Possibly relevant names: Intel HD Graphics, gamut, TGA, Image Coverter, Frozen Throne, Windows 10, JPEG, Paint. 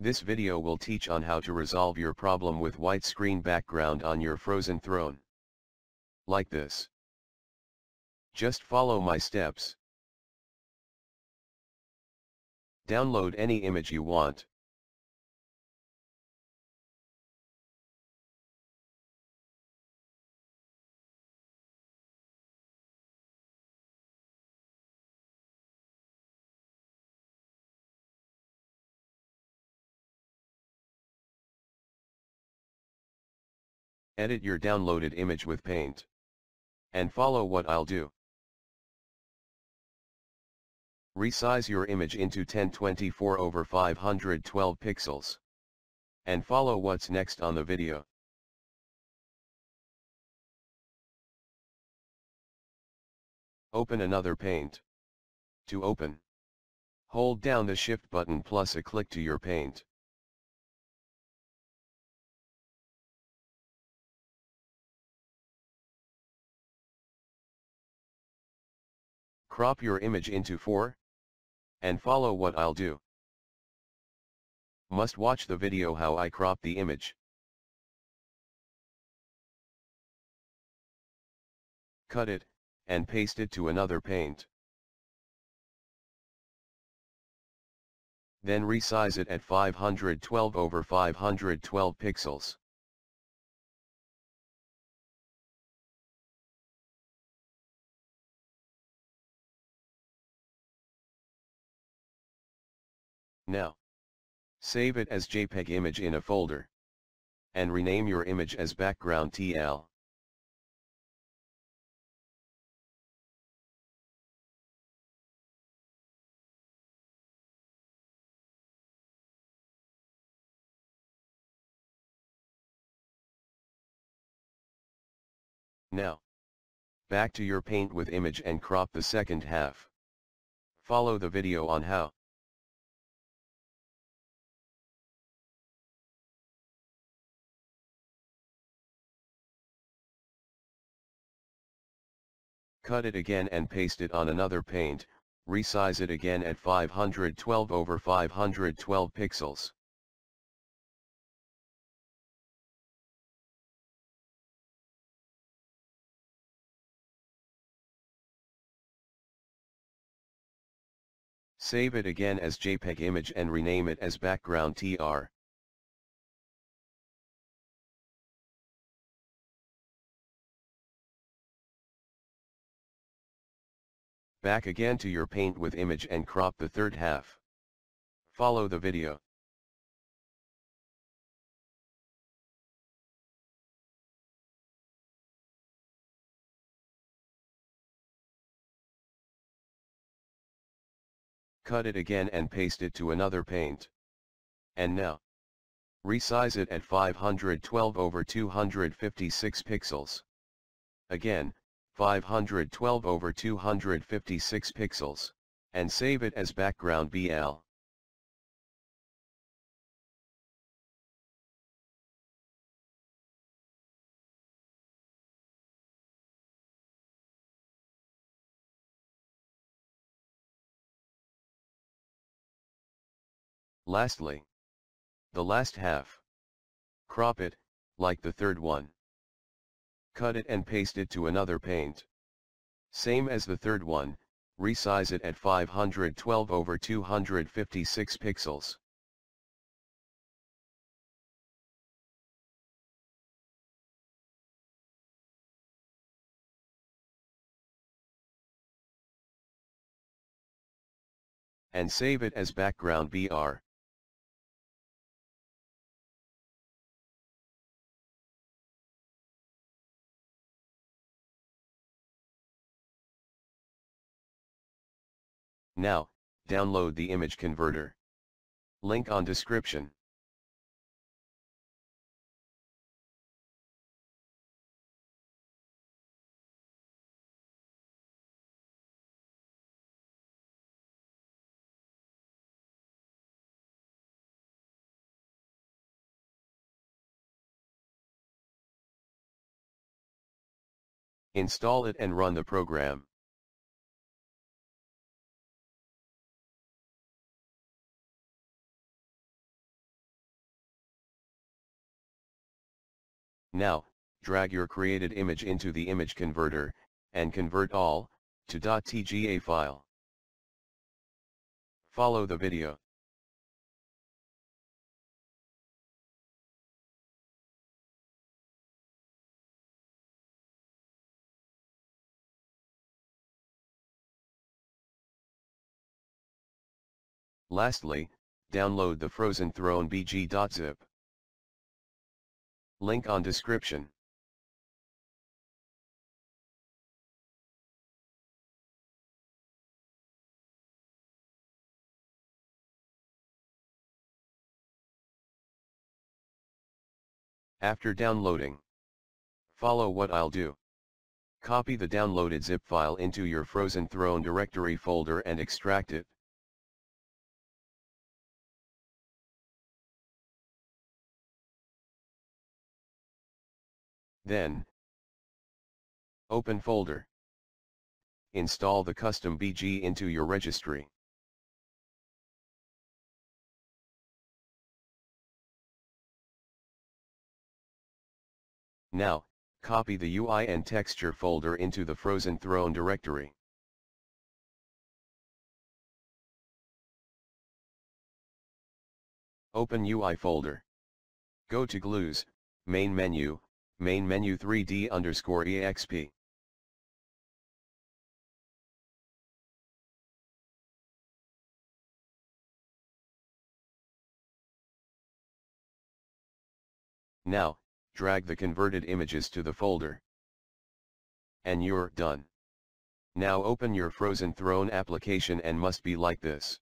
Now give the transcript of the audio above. This video will teach on how to resolve your problem with white screen background on your Frozen Throne. Like this. Just follow my steps. Download any image you want. Edit your downloaded image with Paint. And follow what I'll do. Resize your image into 1024x512 pixels. And follow what's next on the video. Open another Paint. To open, hold down the Shift button plus a click to your Paint. Crop your image into 4, and follow what I'll do. Must watch the video how I crop the image. Cut it, and paste it to another Paint. Then resize it at 512x512 pixels. Now, save it as JPEG image in a folder, and rename your image as background TL. Now, back to your Paint with image and crop the second half. Follow the video on how. Cut it again and paste it on another Paint, resize it again at 512x512 pixels. Save it again as JPEG image and rename it as background TR. Back again to your Paint with image and crop the third half. Follow the video. Cut it again and paste it to another Paint. And now, resize it at 512x256 pixels. Again, 512x256 pixels, and save it as background BL. Lastly, the last half. Crop it, like the third one. Cut it and paste it to another Paint. Same as the third one, resize it at 512x256 pixels. And save it as background BR. Now, download the image converter. Link on description. Install it and run the program. Now, drag your created image into the image converter, and convert all, to .tga file. Follow the video. Lastly, download the Frozen Throne bg.zip. Link on description. After downloading, follow what I'll do. Copy the downloaded zip file into your Frozen Throne directory folder and extract it. Then, open folder. Install the custom BG into your registry. Now, copy the UI and texture folder into the Frozen Throne directory. Open UI folder. Go to Glues, Main Menu, Main menu 3D_exp. Now, drag the converted images to the folder. And you're done. Now open your Frozen Throne application and must be like this.